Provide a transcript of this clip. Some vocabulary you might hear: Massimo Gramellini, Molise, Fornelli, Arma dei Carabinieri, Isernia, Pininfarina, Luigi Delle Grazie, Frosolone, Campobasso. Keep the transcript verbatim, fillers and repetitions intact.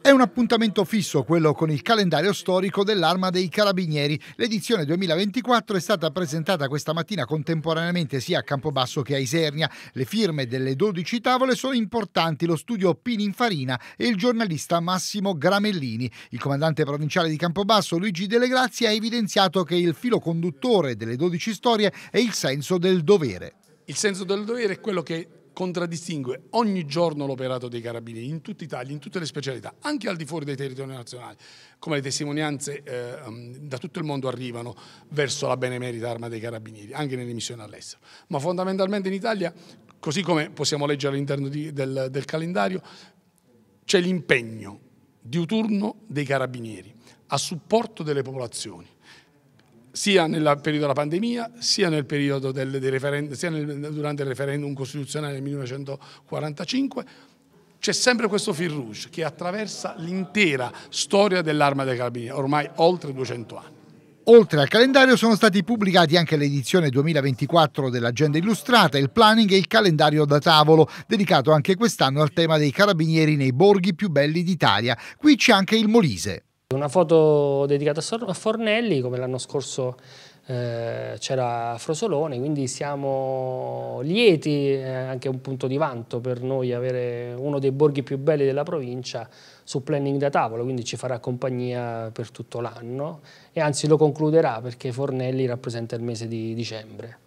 È un appuntamento fisso quello con il calendario storico dell'Arma dei Carabinieri. L'edizione duemilaventiquattro è stata presentata questa mattina contemporaneamente sia a Campobasso che a Isernia. Le firme delle dodici tavole sono importanti: lo studio Pininfarina e il giornalista Massimo Gramellini. Il comandante provinciale di Campobasso, Luigi Delle Grazie, ha evidenziato che il filo conduttore delle dodici storie è il senso del dovere. Il senso del dovere è quello che contraddistingue ogni giorno l'operato dei carabinieri in tutta Italia, in tutte le specialità, anche al di fuori dei territori nazionali, come le testimonianze eh, da tutto il mondo arrivano verso la benemerita Arma dei Carabinieri, anche nelle missioni all'estero. Ma fondamentalmente in Italia, così come possiamo leggere all'interno del, del calendario, c'è l'impegno diuturno dei carabinieri a supporto delle popolazioni, sia nel periodo della pandemia, sia, nel periodo del, del referendum, sia nel, durante il referendum costituzionale del millenovecentoquarantacinque, c'è sempre questo fil rouge che attraversa l'intera storia dell'Arma dei Carabinieri, ormai oltre duecento anni. Oltre al calendario sono stati pubblicati anche l'edizione duemilaventiquattro dell'Agenda Illustrata, il planning e il calendario da tavolo, dedicato anche quest'anno al tema dei carabinieri nei borghi più belli d'Italia. Qui c'è anche il Molise. Una foto dedicata a Fornelli, come l'anno scorso eh, c'era Frosolone, quindi siamo lieti, eh, anche un punto di vanto per noi avere uno dei borghi più belli della provincia su planning da tavolo, quindi ci farà compagnia per tutto l'anno e anzi lo concluderà perché Fornelli rappresenta il mese di dicembre.